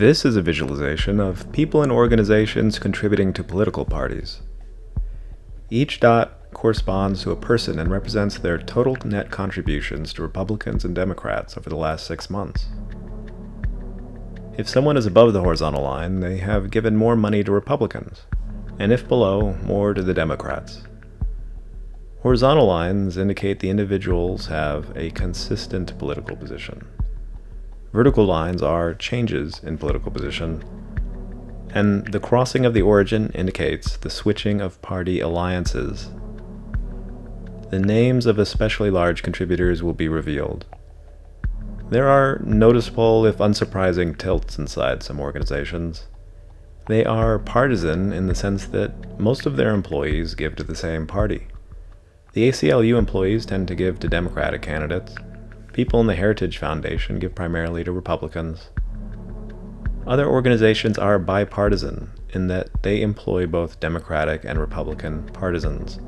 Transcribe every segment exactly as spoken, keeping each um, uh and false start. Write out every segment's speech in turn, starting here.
This is a visualization of people and organizations contributing to political parties. Each dot corresponds to a person and represents their total net contributions to Republicans and Democrats over the last six months. If someone is above the horizontal line, they have given more money to Republicans, and if below, more to the Democrats. Horizontal lines indicate the individuals have a consistent political position. Vertical lines are changes in political position, and the crossing of the origin indicates the switching of party alliances. The names of especially large contributors will be revealed. There are noticeable, if unsurprising, tilts inside some organizations. They are partisan in the sense that most of their employees give to the same party. The A C L U employees tend to give to Democratic candidates. People in the Heritage Foundation give primarily to Republicans. Other organizations are bipartisan in that they employ both Democratic and Republican partisans.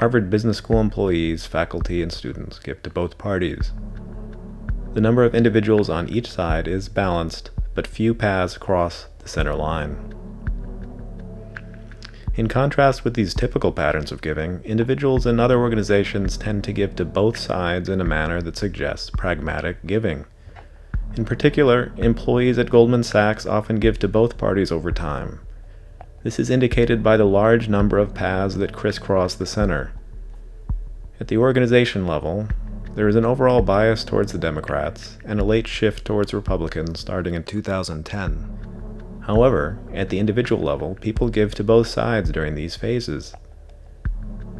Harvard Business School employees, faculty, and students give to both parties. The number of individuals on each side is balanced, but few paths cross the center line. In contrast with these typical patterns of giving, individuals and other organizations tend to give to both sides in a manner that suggests pragmatic giving. In particular, employees at Goldman Sachs often give to both parties over time. This is indicated by the large number of paths that crisscross the center. At the organization level, there is an overall bias towards the Democrats and a late shift towards Republicans starting in two thousand ten. However, at the individual level, people give to both sides during these phases.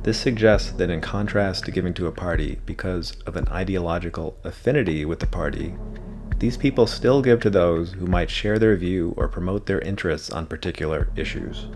This suggests that in contrast to giving to a party because of an ideological affinity with the party, these people still give to those who might share their view or promote their interests on particular issues.